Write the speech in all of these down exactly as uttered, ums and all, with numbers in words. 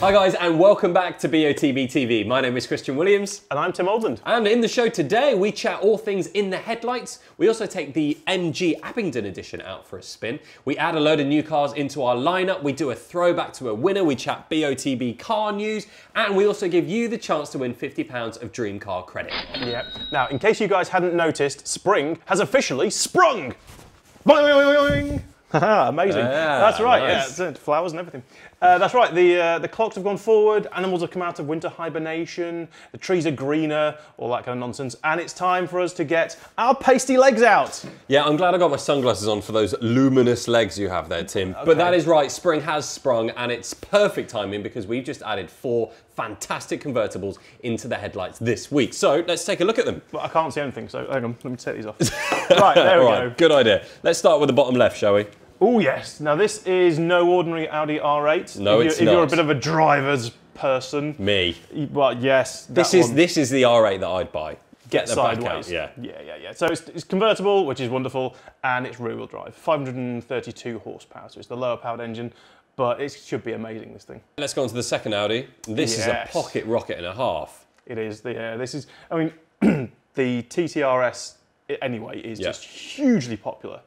Hi guys, and welcome back to B O T B T V. My name is Christian Williams. And I'm Tim Oldland. And in the show today, we chat all things in the headlights. We also take the M G Abingdon edition out for a spin. We add a load of new cars into our lineup. We do a throwback to a winner. We chat B O T B car news. And we also give you the chance to win fifty pounds of dream car credit. Yep. Now, in case you guys hadn't noticed, spring has officially sprung. Boing! Amazing. Yeah, that's right. Nice. Yeah, flowers and everything. Uh, that's right. The uh, the clocks have gone forward. Animals have come out of winter hibernation. The trees are greener. All that kind of nonsense. And it's time for us to get our pasty legs out. Yeah, I'm glad I got my sunglasses on for those luminous legs you have there, Tim. Okay. But that is right. Spring has sprung, and it's perfect timing because we've just added four fantastic convertibles into the headlights this week. So let's take a look at them. But I can't see anything. So hang on. Let me take these off. Right. There we right, go. Good idea. Let's start with the bottom left, shall we? Oh yes, now this is no ordinary Audi R eight. No, if it's if not. If you're a bit of a driver's person. Me. Well, yes. This is, this is the R eight that I'd buy. Get the back out, yeah. Yeah, yeah, yeah. So it's, it's convertible, which is wonderful, and it's rear-wheel drive. five hundred thirty-two horsepower, so it's the lower-powered engine, but it should be amazing, this thing. Let's go on to the second Audi. This yes. is a pocket rocket and a half. It is. The, uh, this is, I mean, the T T R S, anyway, is yep. just hugely popular.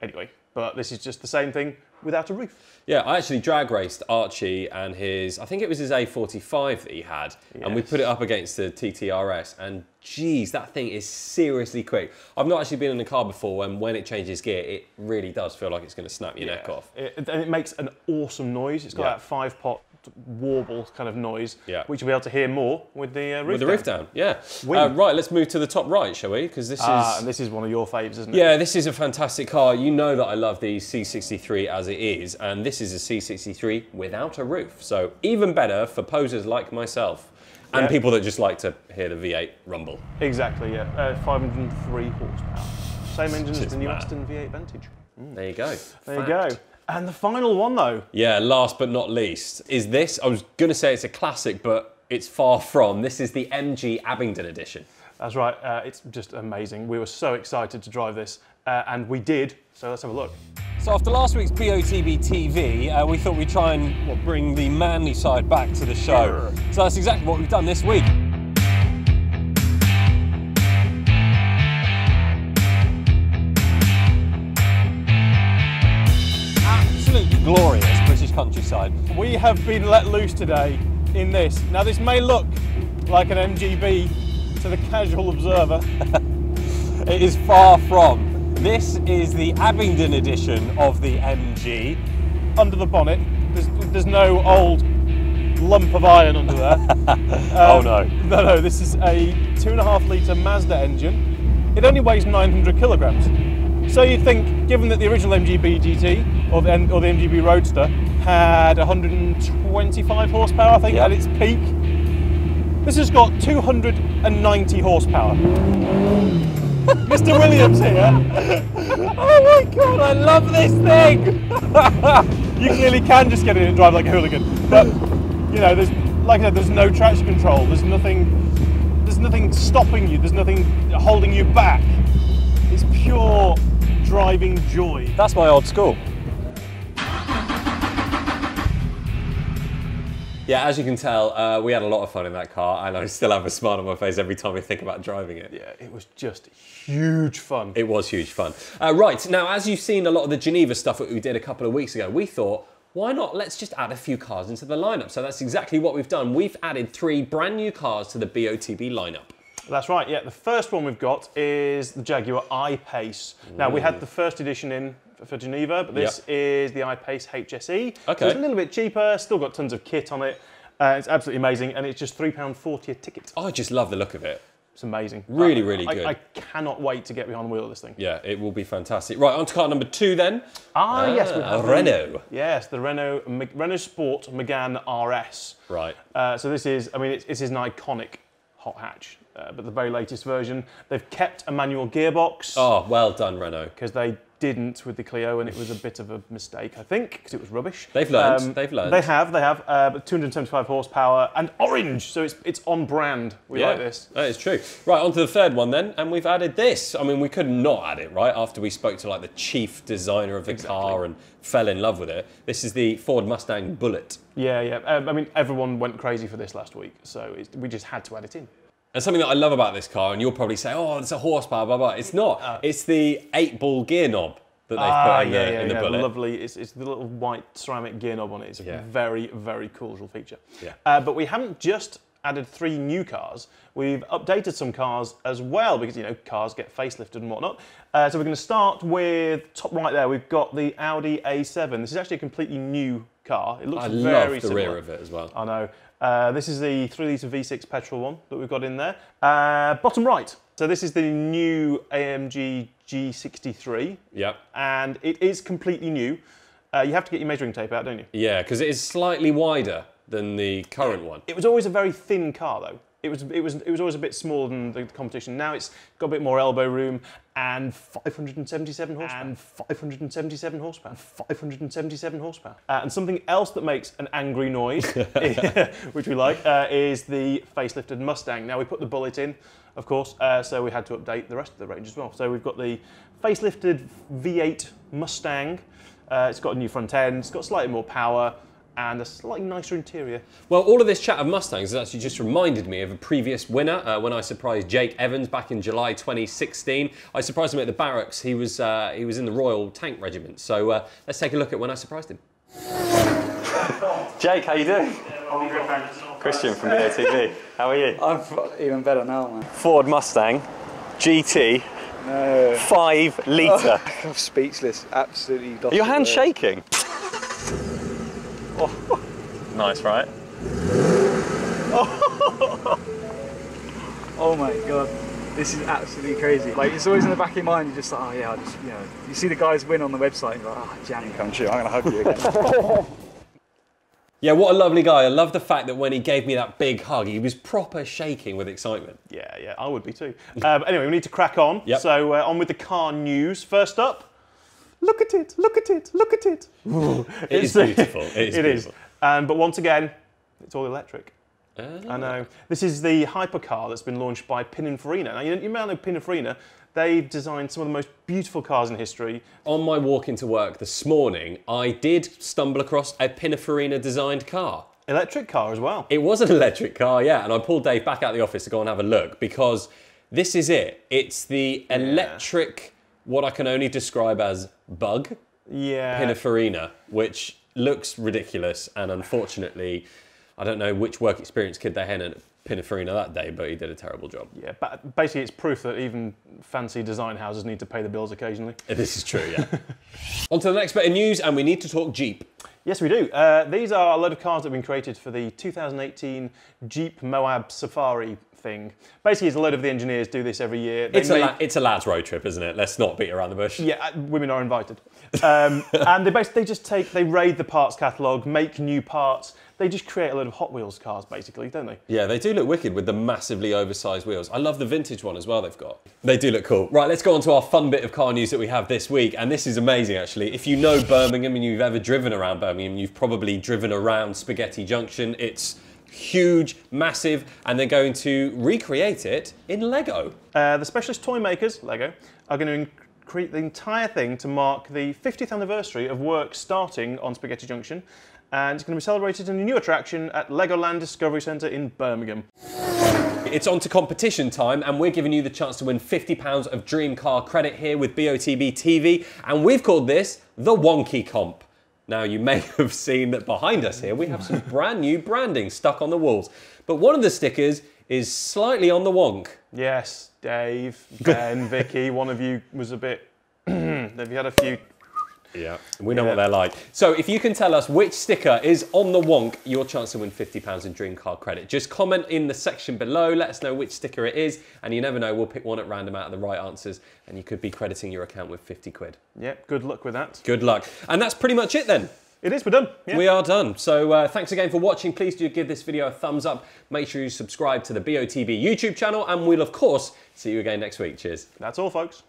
Anyway. But this is just the same thing without a roof. Yeah, I actually drag raced Archie and his, I think it was his A forty-five that he had, yes. and we put it up against the T T R S, and geez, that thing is seriously quick. I've not actually been in a car before, and when it changes gear, it really does feel like it's going to snap your yeah. neck off. It, and it makes an awesome noise. It's got yeah. that five-pot warble kind of noise, yeah. which you'll be able to hear more with the uh, roof with the down. roof down. Yeah. Uh, right, let's move to the top right, shall we? Because this ah, is and this is one of your faves, isn't it? Yeah, this is a fantastic car. You know that I love the C sixty-three as it is, and this is a C sixty-three without a roof, so even better for posers like myself and yeah. people that just like to hear the V eight rumble. Exactly. Yeah. Uh, five hundred three horsepower. Same engine as the new mad. Aston V eight Vantage. Mm. There you go. There Fact. you go. And the final one, though. Yeah, last but not least, is this. I was going to say it's a classic, but it's far from. This is the M G Abingdon edition. That's right. Uh, it's just amazing. We were so excited to drive this, uh, and we did. So let's have a look. So after last week's B O T B T V, uh, we thought we'd try and well, bring the manly side back to the show. Sure. So that's exactly what we've done this week. Glorious British countryside. We have been let loose today in this. Now this may look like an M G B to the casual observer. It is far from. This is the Abingdon edition of the M G. Under the bonnet, there's, there's no old lump of iron under there. um, oh no. No, no, this is a two and a half litre Mazda engine. It only weighs nine hundred kilograms. So you'd think, given that the original M G B G T or the, or the M G B Roadster had one hundred twenty-five horsepower, I think, yep. at its peak, this has got two hundred ninety horsepower. Mister Williams here. Oh my God, I love this thing! You clearly can just get in and drive like a hooligan, but you know, there's, like I said, there's no traction control. There's nothing, there's nothing stopping you. There's nothing holding you back. It's pure driving joy. That's my old school. Yeah, as you can tell, uh, we had a lot of fun in that car, and I still have a smile on my face every time I think about driving it. Yeah, it was just huge fun. It was huge fun. Uh, right, now as you've seen a lot of the Geneva stuff that we did a couple of weeks ago, we thought, why not? Let's just add a few cars into the lineup. So that's exactly what we've done. We've added three brand new cars to the B O T B lineup. That's right, yeah. The first one we've got is the Jaguar I-Pace. Now, we had the first edition in for Geneva, but this yep. is the I-Pace H S E. Okay. So it's a little bit cheaper, still got tons of kit on it. Uh, it's absolutely amazing, and it's just three pounds forty a ticket. I just love the look of it. It's amazing. Really, um, really I, good. I cannot wait to get behind the wheel of this thing. Yeah, it will be fantastic. Right, on to car number two then. Ah, ah yes. We have Renault. The, yes, the Renault, Renault Sport Megane R S. Right. Uh, so this is, I mean, it's, it's an iconic hot hatch. Uh, but the very latest version, they've kept a manual gearbox. Oh, well done, Renault. Because they didn't with the Clio, and it was a bit of a mistake, I think, because it was rubbish. They've learned. Um, they've learned. They have. They have. Uh, but two hundred seventy-five horsepower and orange, so it's it's on brand. We yeah, like this. That is true. Right, on to the third one then, and we've added this. I mean, we could not add it, right? After we spoke to like the chief designer of the exactly. car and fell in love with it. This is the Ford Mustang Bullitt. Yeah, yeah. Um, I mean, everyone went crazy for this last week, so it, we just had to add it in. And something that I love about this car, and you'll probably say, oh, it's a horsepower, blah, blah. It's not. Uh, it's the eight ball gear knob that they've uh, put in, yeah, the, yeah, in the yeah. Bullitt. Lovely. It's, it's the little white ceramic gear knob on it. It's yeah. a very, very cool feature. Yeah. Uh, but we haven't just added three new cars. We've updated some cars as well, because, you know, cars get facelifted and whatnot. Uh, so we're going to start with, top right there, we've got the Audi A seven. This is actually a completely new car. It looks I very similar. I love the similar. rear of it as well. I know. Uh, this is the three litre V six petrol one that we've got in there. Uh, bottom right. So this is the new A M G G sixty-three. Yep. And it is completely new. Uh, you have to get your measuring tape out, don't you? Yeah, because it is slightly wider than the current one. It was always a very thin car, though. It was, it was, it was always a bit smaller than the competition. Now it's got a bit more elbow room, and five hundred seventy-seven horsepower. And five hundred seventy-seven horsepower. five hundred seventy-seven horsepower. Uh, and something else that makes an angry noise, which we like, uh, is the facelifted Mustang. Now we put the Bullitt in, of course, uh, so we had to update the rest of the range as well. So we've got the facelifted V eight Mustang. Uh, it's got a new front end. It's got slightly more power and a slightly nicer interior. Well, all of this chat of Mustangs has actually just reminded me of a previous winner uh, when I surprised Jake Evans back in July twenty sixteen. I surprised him at the barracks. He was, uh, he was in the Royal Tank Regiment. So uh, let's take a look at when I surprised him. Jake, how you doing? I'm good, thanks. Christian from B O T B. How are you? I'm even better now, man. Ford Mustang G T. No. Five litre. Oh, I'm speechless, absolutely. Dotted. Your hand's shaking. Oh. Nice, right? Oh. Oh my god, this is absolutely crazy. Like, it's always in the back of your mind, you're just like, oh yeah, I just, you know, you see the guys win on the website, and you're like, oh, Jamie, come true, I'm gonna hug you again. Yeah, what a lovely guy. I love the fact that when he gave me that big hug, he was proper shaking with excitement. Yeah, yeah, I would be too. Uh, but anyway, we need to crack on. Yep. So, uh, on with the car news. First up, look at it, look at it, look at it. It is beautiful, it is it beautiful. Is. Um, but once again, it's all electric. Oh. I know. This is the hypercar that's been launched by Pininfarina. Now, you, you may know Pininfarina. They've designed some of the most beautiful cars in history. On my walk into work this morning, I did stumble across a Pininfarina-designed car. Electric car as well. It was an electric car, yeah. And I pulled Dave back out of the office to go and have a look, because this is it. It's the electric... Yeah. What I can only describe as bug, yeah. Pininfarina, which looks ridiculous, and unfortunately, I don't know which work experience kid they had at Pininfarina that day, but he did a terrible job. Yeah, but basically it's proof that even fancy design houses need to pay the bills occasionally. This is true, yeah. On to the next bit of news, and we need to talk Jeep. Yes, we do. Uh, these are a load of cars that have been created for the two thousand eighteen Jeep Moab Safari thing. Basically, it's a load of the engineers do this every year. They it's, make... a it's a lad's road trip, isn't it? Let's not beat around the bush. Yeah, uh, women are invited. Um, and they basically they just take, they raid the parts catalogue, make new parts. They just create a load of Hot Wheels cars, basically, don't they? Yeah, they do look wicked with the massively oversized wheels. I love the vintage one as well they've got. They do look cool. Right, let's go on to our fun bit of car news that we have this week. And this is amazing, actually. If you know Birmingham and you've ever driven around Birmingham, I mean, you've probably driven around Spaghetti Junction. It's huge, massive, and they're going to recreate it in Lego. Uh, the specialist toy makers, Lego, are going to create the entire thing to mark the fiftieth anniversary of work starting on Spaghetti Junction, and it's going to be celebrated in a new attraction at Legoland Discovery Centre in Birmingham. It's on to competition time, and we're giving you the chance to win fifty pounds of Dream Car credit here with B O T B T V, and we've called this the Wonky Comp. Now, you may have seen that behind us here, we have some brand new branding stuck on the walls. But one of the stickers is slightly on the wonk. Yes, Dave, Ben, Vicky, one of you was a bit... Have you had a few... Yeah, we know yeah. what they're like. So if you can tell us which sticker is on the wonk, your chance to win fifty pounds in Dream Car credit. Just comment in the section below, let us know which sticker it is, and you never know, we'll pick one at random out of the right answers, and you could be crediting your account with fifty quid. Yep, good luck with that. Good luck. And that's pretty much it then. It is, we're done. Yeah. We are done. So uh, thanks again for watching. Please do give this video a thumbs up. Make sure you subscribe to the B O T B YouTube channel, and we'll, of course, see you again next week. Cheers. That's all, folks.